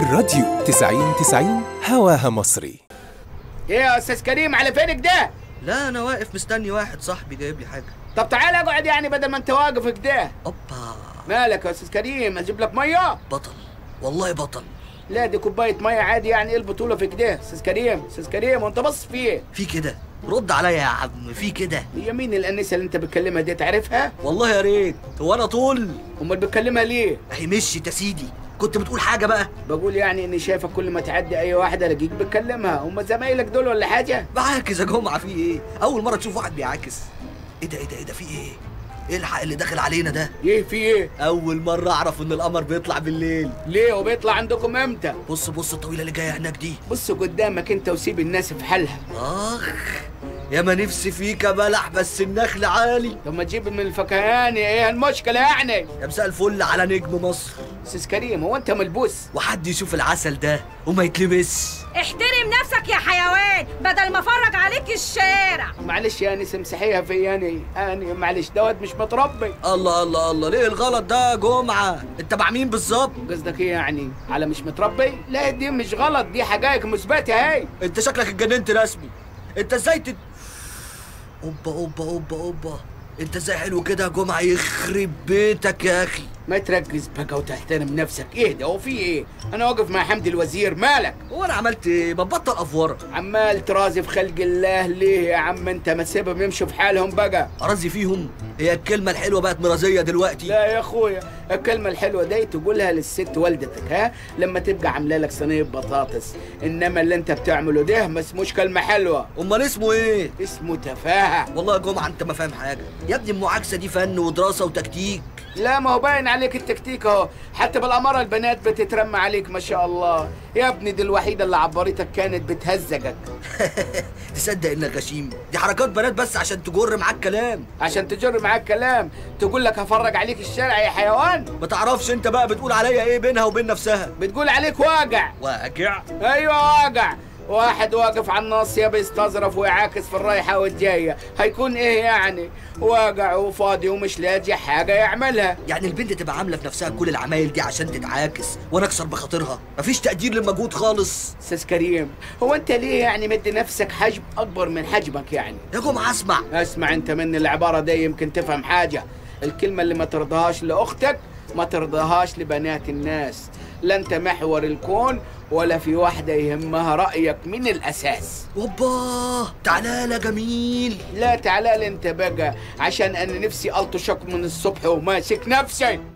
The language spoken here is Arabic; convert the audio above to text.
الراديو 9090 هواها مصري. ايه يا استاذ كريم، على فينك ده؟ لا انا واقف مستني واحد صاحبي جايب لي حاجه. طب تعالى اقعد يعني بدل ما انت واقف كده. اوبا، مالك يا استاذ كريم؟ اجيب لك ميه؟ بطل والله بطل. لا دي كوبايه ميه عادي، يعني ايه البطوله في كده؟ استاذ كريم استاذ كريم، وانت بص فيه في كده؟ رد عليا يا عم، في كده؟ هي مين الانسه اللي انت بتكلمها دي، تعرفها؟ والله يا ريت. هو انا طول؟ امال بتكلمها ليه؟ اهي مشيت يا سيدي. كنت بتقول حاجه بقى؟ بقول يعني اني شايفك كل ما تعدي اي واحده الاقيك بتكلمها. هم زمايلك دول ولا حاجه؟ بعاكس يا جمعه، في ايه؟ اول مره تشوف واحد بيعاكس؟ ايه ده ايه ده ايه ده، في ايه؟ ايه الحق اللي داخل علينا ده؟ ايه في ايه؟ اول مره اعرف ان القمر بيطلع بالليل. ليه وبيطلع عندكم امتى؟ بص الطويله اللي جايه هناك دي. بص قدامك انت وسيب الناس في حالها. اخ يا ما نفسي فيك يا بلح، بس النخل عالي. طب ما تجيب من الفكهاني، ايه المشكله يعني؟ يا مساء الفل على نجم مصر. استاذ كريم هو انت ملبوس؟ وحد يشوف العسل ده وما يتلمس؟ احترم نفسك يا حيوان بدل ما افرج عليك الشارع. معلش يا انس امسحيها في يعني معلش دوت مش متربي. الله الله الله، ليه الغلط ده يا جمعه؟ انت مع مين بالظبط؟ قصدك ايه يعني على مش متربي؟ لا دي مش غلط، دي حقائق مثبته اهي. انت شكلك اتجننت رسمي. انت ازاي اوبا اوبا اوبا اوبا، انت ازاي حلو كده يا جمعه؟ يخرب بيتك يا اخي. ما تركز بقى وتحترم نفسك. ايه ده، هو في ايه؟ انا واقف مع حمدي الوزير، مالك؟ هو انا عملت ايه؟ ببطل افوره. عمال ترازي في خلق الله ليه يا عم؟ انت ما تسيبهم يمشوا في حالهم بقى. ارازي فيهم؟ هي الكلمه الحلوه بقت مرازيه دلوقتي؟ لا يا اخويا، الكلمه الحلوه دي تقولها للست والدتك، ها، لما تبقى عامله لك صينيه بطاطس. انما اللي انت بتعمله ده ما اسموش كلمه حلوه. امال اسمه ايه؟ اسمه تفاهه. والله يا جمعه انت ما فاهم حاجه يا ابني. المعاكسه دي فن ودراسه وتكتيك. لا ما هو باين عليك التكتيك اهو، حتى بالاماره البنات بتترمى عليك ما شاء الله يا ابني. دي الوحيده اللي عبرتك كانت بتهزجك. تصدق انك غشيم؟ دي حركات بنات بس عشان تجر معاك كلام. عشان تجر معاك كلام، تقول لك هفرج عليك الشارع يا حيوان. ما تعرفش انت بقى بتقول عليا ايه بينها وبين نفسها؟ بتقول عليك واجع. واجع؟ ايوه واجع. واحد واقف على النص يا بيستظرف ويعاكس في الرايحه والجايه، هيكون ايه يعني؟ واجع وفاضي ومش لاقي حاجه يعملها. يعني البنت تبقى عامله في نفسها كل العمايل دي عشان تتعاكس وانا اكسر بخاطرها؟ مفيش تقدير للمجهود خالص. استاذ كريم هو انت ليه يعني مدي نفسك حجم اكبر من حجمك يعني؟ يا جماعه اسمع انت مني العباره دي يمكن تفهم حاجه. الكلمه اللي ما ترضاهاش لاختك ما ترضاهاش لبنات الناس. لا انت محور الكون ولا في واحدة يهمها رأيك من الأساس. اوبا، تعالى يا جميل. لا تعالى انت بقى، عشان انا نفسي ألطشك من الصبح وماسك نفسي.